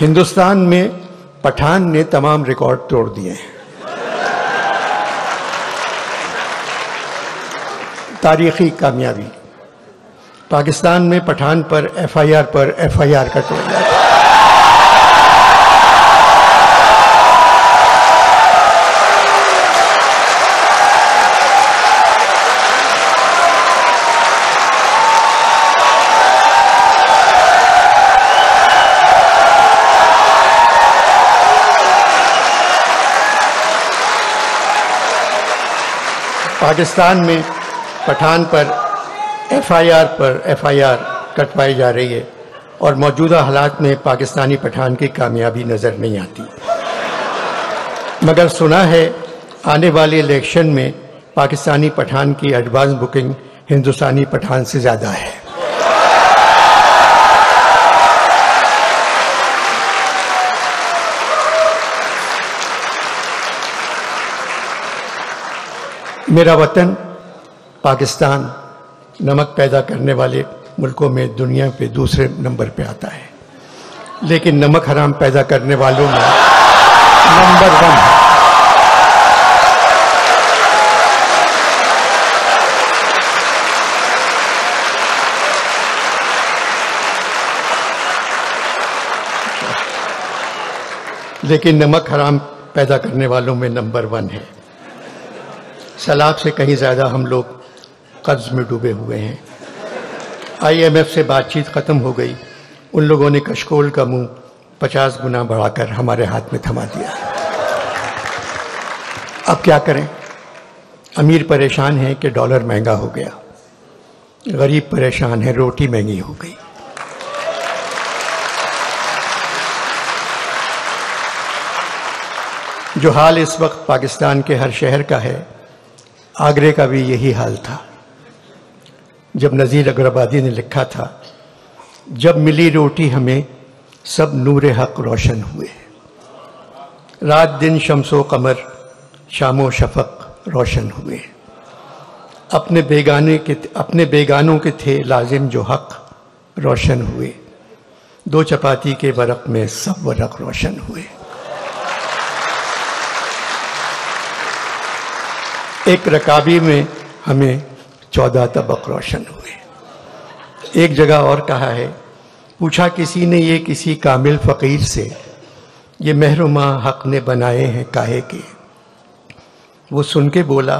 हिंदुस्तान में पठान ने तमाम रिकॉर्ड तोड़ दिए हैं। तारीखी कामयाबी। पाकिस्तान में पठान पर एफआईआर का तोड़ दिया। पाकिस्तान में पठान पर एफआईआर कटवाई जा रही है और मौजूदा हालात में पाकिस्तानी पठान की कामयाबी नज़र नहीं आती, मगर सुना है आने वाले इलेक्शन में पाकिस्तानी पठान की एडवांस बुकिंग हिंदुस्तानी पठान से ज़्यादा है। मेरा वतन पाकिस्तान नमक पैदा करने वाले मुल्कों में दुनिया पे दूसरे नंबर पे आता है, लेकिन नमक हराम पैदा करने वालों में नंबर 1 है। सैलाब से कहीं ज़्यादा हम लोग कर्ज में डूबे हुए हैं। आईएमएफ से बातचीत ख़त्म हो गई, उन लोगों ने कशकोल का मुंह 50 गुना बढ़ाकर हमारे हाथ में थमा दिया। अब क्या करें? अमीर परेशान हैं कि डॉलर महंगा हो गया, गरीब परेशान है रोटी महंगी हो गई। जो हाल इस वक्त पाकिस्तान के हर शहर का है, आगरे का भी यही हाल था। जब नज़ीर अग्रबादी ने लिखा था, जब मिली रोटी हमें सब नूरे हक रोशन हुए, रात दिन शम्सो कमर शामो शफक रोशन हुए, अपने बेगानों के थे लाजिम जो हक रोशन हुए, दो चपाती के वरक में सब वरक रोशन हुए। एक रकाबी में हमें 14 तबक रोशन हुए। एक जगह और कहा है, पूछा किसी ने ये किसी कामिल फ़कीर से, ये महरूमा हक़ ने बनाए हैं काहे के, वो सुन के बोला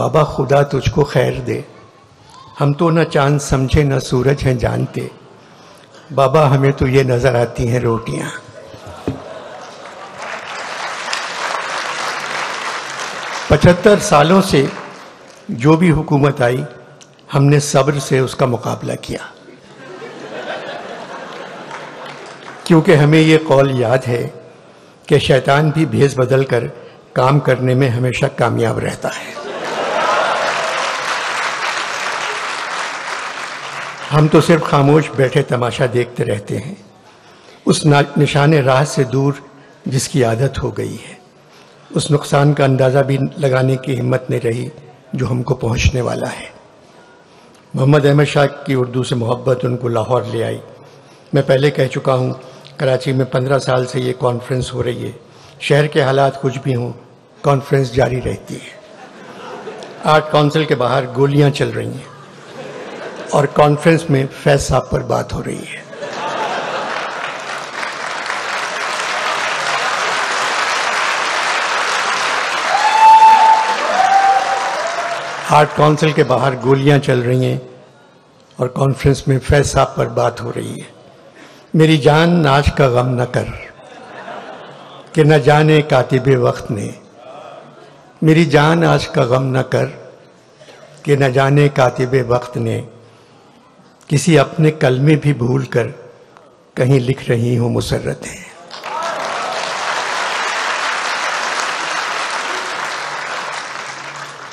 बाबा खुदा तुझको खैर दे, हम तो ना चाँद समझे ना सूरज हैं जानते, बाबा हमें तो ये नज़र आती हैं रोटियाँ। पचहत्तर सालों से जो भी हुकूमत आई, हमने सब्र से उसका मुकाबला किया, क्योंकि हमें ये कौल याद है कि शैतान भी भेस बदल कर काम करने में हमेशा कामयाब रहता है। हम तो सिर्फ खामोश बैठे तमाशा देखते रहते हैं उस निशाने राह से दूर जिसकी आदत हो गई है। उस नुकसान का अंदाज़ा भी लगाने की हिम्मत नहीं रही जो हमको पहुंचने वाला है। मोहम्मद अहमद शाह की उर्दू से मोहब्बत उनको लाहौर ले आई। मैं पहले कह चुका हूं, कराची में 15 साल से ये कॉन्फ्रेंस हो रही है। शहर के हालात कुछ भी हों, कॉन्फ्रेंस जारी रहती है। आर्ट काउंसिल के बाहर गोलियां चल रही हैं और कॉन्फ्रेंस में फैज साहब पर बात हो रही है। आर्ट काउंसिल के बाहर गोलियां चल रही हैं और कॉन्फ्रेंस में फैज साहब पर बात हो रही है। मेरी जान आज का गम न कर कि न जाने कातिबे वक्त ने, मेरी जान आज का गम न कर कि न जाने कातिबे वक्त ने, किसी अपने कलमे भी भूल कर कहीं लिख रही हो मुसर्रतें।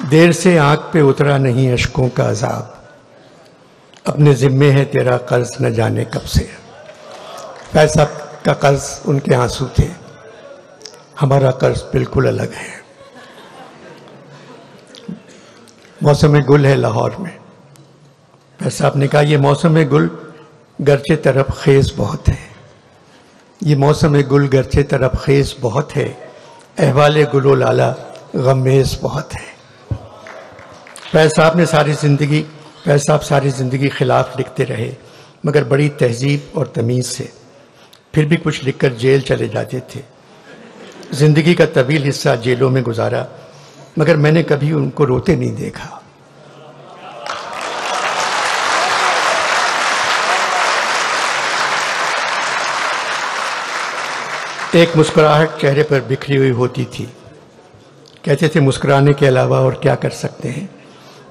देर से आँख पे उतरा नहीं अश्कों का अजाब, अपने ज़िम्मे है तेरा कर्ज न जाने कब से। फैज़ साहब का कर्ज उनके आंसू थे, हमारा कर्ज बिल्कुल अलग है। मौसम गुल है लाहौर में, फैज़ साहब ने कहा ये मौसम गुल गरचे तरफ खेज बहुत है, ये मौसम गुल गरचे तरफ खेस बहुत है, अहवाल गुलो लाला गमेज़ बहुत है। फैज़ साहब ने सारी ज़िंदगी खिलाफ लिखते रहे, मगर बड़ी तहजीब और तमीज़ से, फिर भी कुछ लिखकर जेल चले जाते थे। ज़िंदगी का तवील हिस्सा जेलों में गुजारा, मगर मैंने कभी उनको रोते नहीं देखा। एक मुस्कुराहट चेहरे पर बिखरी हुई होती थी। कहते थे मुस्कुराने के अलावा और क्या कर सकते हैं,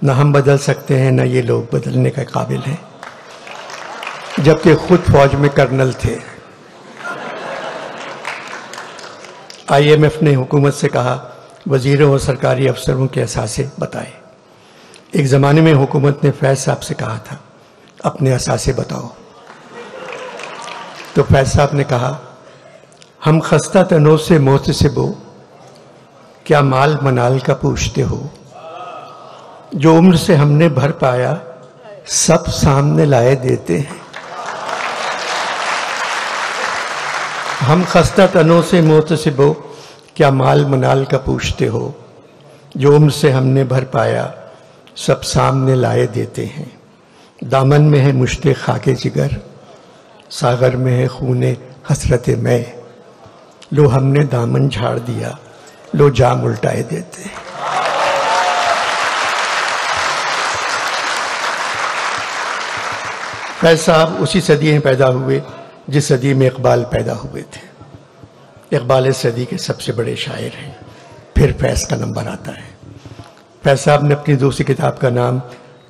न हम बदल सकते हैं, न ये लोग बदलने के काबिल हैं। जबकि खुद फौज में कर्नल थे। आईएमएफ ने हुकूमत से कहा, वजीरों और सरकारी अफसरों के असासे बताए। एक ज़माने में हुकूमत ने फैज साहब से कहा था, अपने असासे बताओ। तो फैज साहब ने कहा, हम खस्ता तनों से मोहतसिबो, क्या माल मनाल का पूछते हो। जो उम्र से हमने भर पाया सब सामने लाए देते हैं। हम खस्ता तनों से मोहतसिबो, क्या माल मनाल का पूछते हो। जो उम्र से हमने भर पाया सब सामने लाए देते हैं। दामन में है मुश्ते खाके जिगर, सागर में है खूने हसरत मैं। लो हमने दामन झाड़ दिया, लो जाम उल्टाए देते हैं। फैज साहब उसी सदी में पैदा हुए जिस सदी में इकबाल पैदा हुए थे। इकबाल इस सदी के सबसे बड़े शायर हैं, फिर फैज़ का नंबर आता है। फैज़ साहब ने अपनी दूसरी किताब का नाम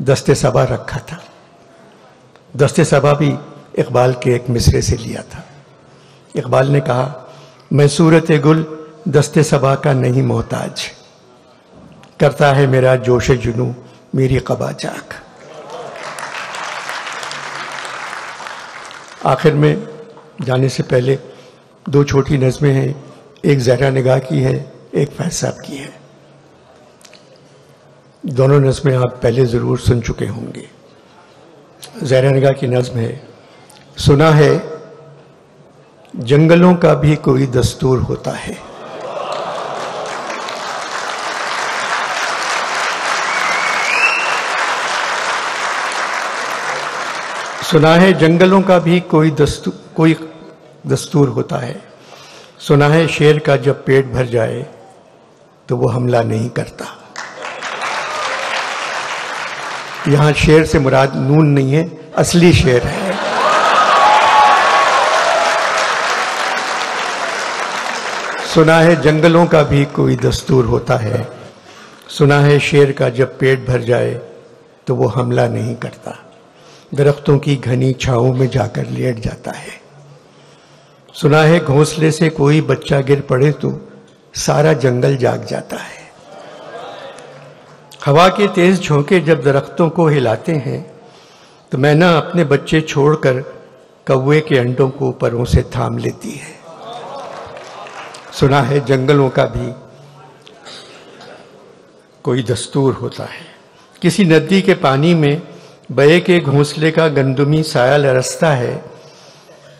दस्त-ए-सबा रखा था। दस्त-ए-सबा भी इकबाल के एक मिसरे से लिया था। इकबाल ने कहा, मैं सूरत गुल दस्त-ए-सबा का नहीं मोहताज, करता है मेरा जोश जुनू मेरी कबा जाक। आखिर में जाने से पहले दो छोटी नज़में हैं, एक जहरा निगाह की है, एक फैज़ साहब की है। दोनों नज़में आप पहले ज़रूर सुन चुके होंगे। जहरा निगाह की नज़म है, सुना है जंगलों का भी कोई दस्तूर होता है। सुना है जंगलों का भी कोई दस्तूर होता है। सुना है शेर का जब पेट भर जाए तो वो हमला नहीं करता। यहाँ शेर से मुराद नून नहीं है, असली शेर है। सुना है जंगलों का भी कोई दस्तूर होता है। सुना है शेर का जब पेट भर जाए तो वो हमला नहीं करता, दरख्तों की घनी छाँव में जाकर लेट जाता है। सुना है घोंसले से कोई बच्चा गिर पड़े तो सारा जंगल जाग जाता है। हवा के तेज झोंके जब दरख्तों को हिलाते हैं तो मैना अपने बच्चे छोड़कर कौवे के अंडों को परों से थाम लेती है। सुना है जंगलों का भी कोई दस्तूर होता है। किसी नदी के पानी में बहे के घोंसले का गंदुमी साया लरसता है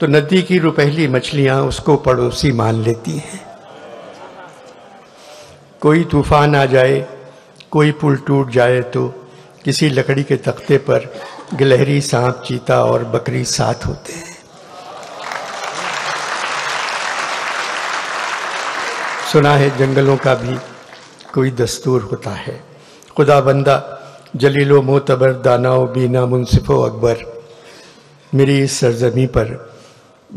तो नदी की रुपहली मछलियां उसको पड़ोसी मान लेती हैं। कोई तूफान आ जाए, कोई पुल टूट जाए तो किसी लकड़ी के तख्ते पर गिलहरी, सांप, चीता और बकरी साथ होते हैं। सुना है जंगलों का भी कोई दस्तूर होता है। खुदा बंदा जलीलो मोतबर, दानाओ बीना, मुनसिफो अकबर, मेरी इस सरजमी पर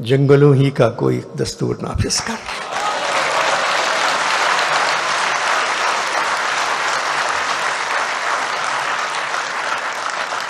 जंगलों ही का कोई दस्तूर नाफिज कर।